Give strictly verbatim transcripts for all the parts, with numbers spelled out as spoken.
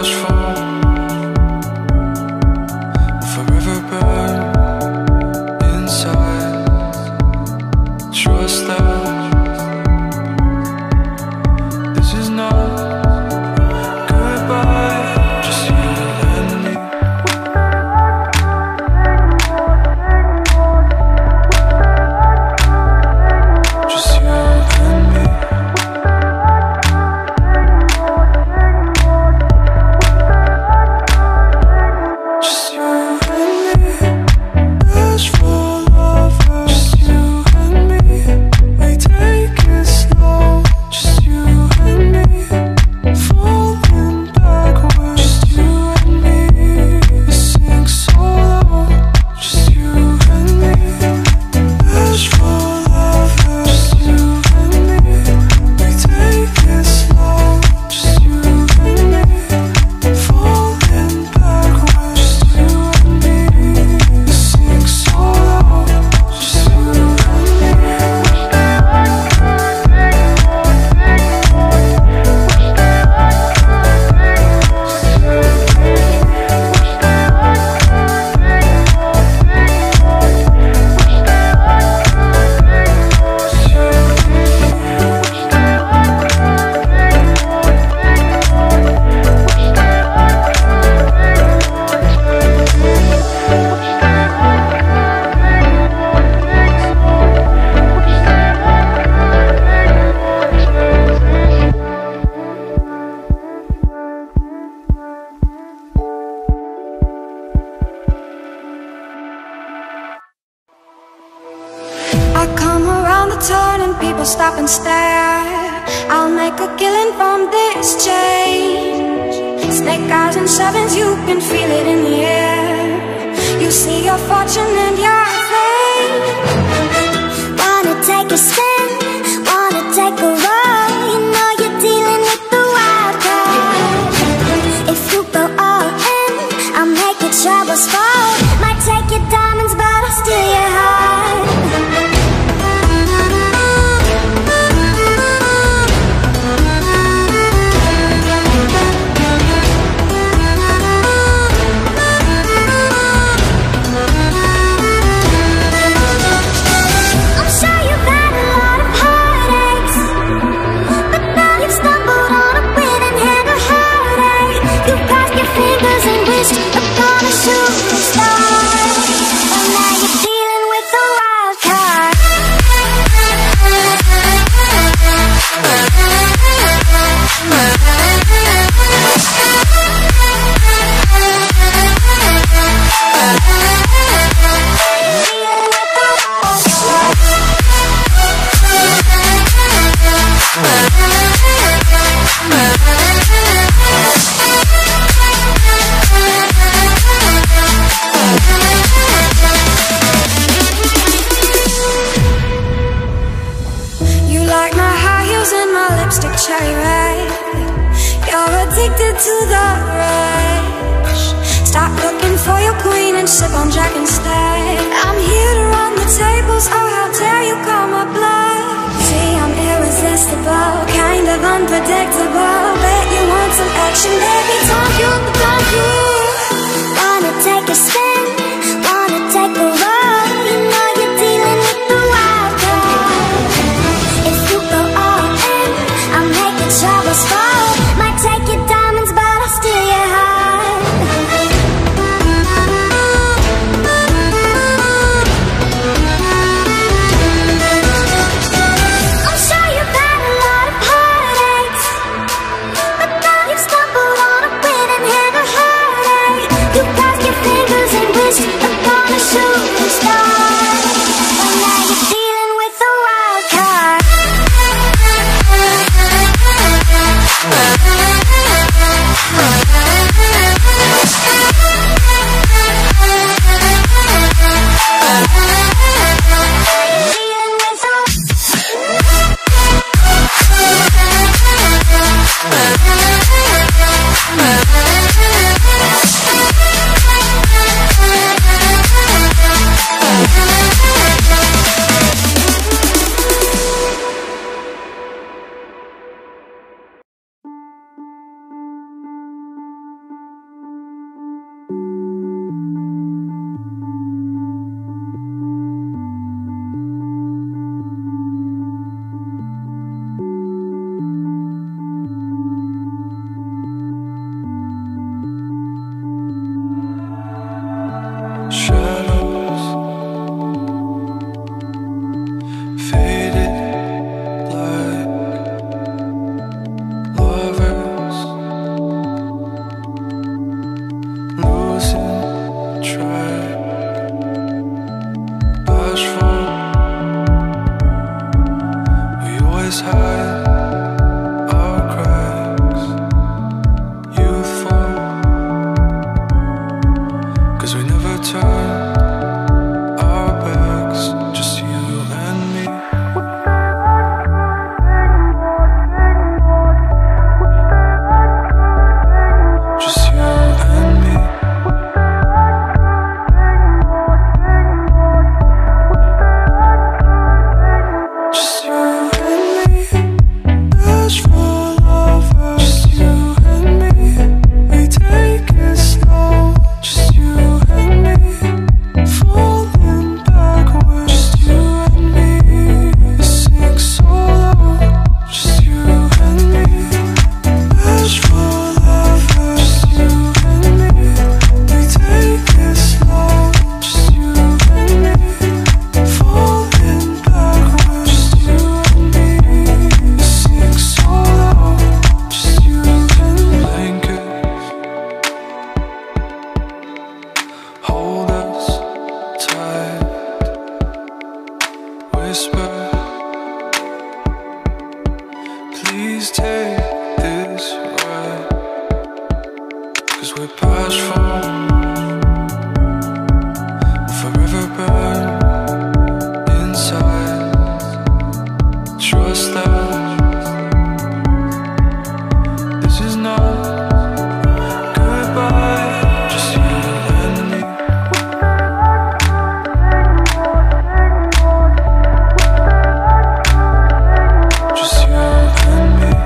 But now you've stumbled on a winning hand. please take this ride, 'cause we're past home. Forever burned inside. Trust that this is not goodbye. Just you and me. Just you and me.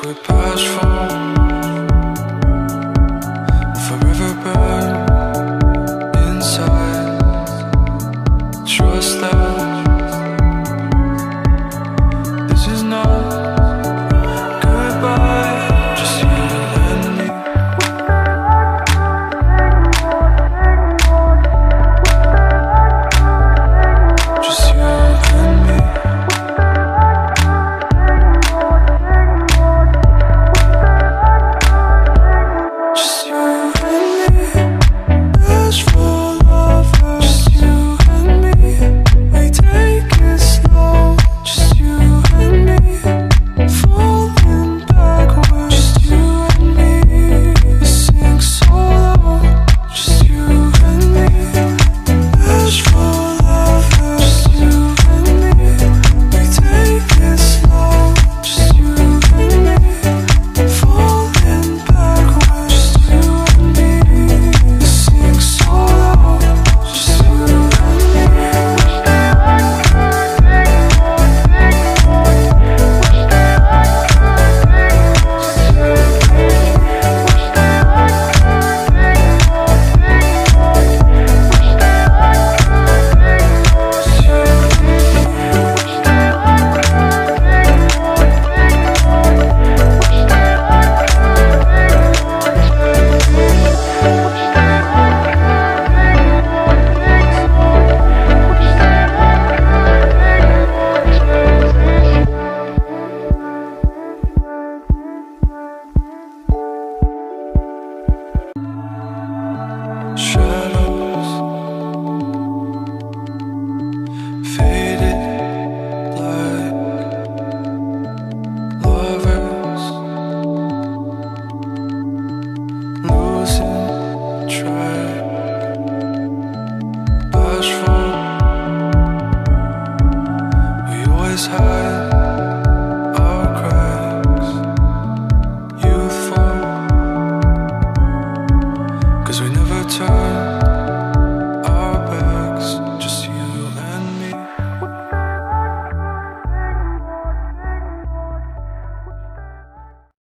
as we pass from